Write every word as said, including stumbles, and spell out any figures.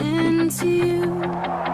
into you.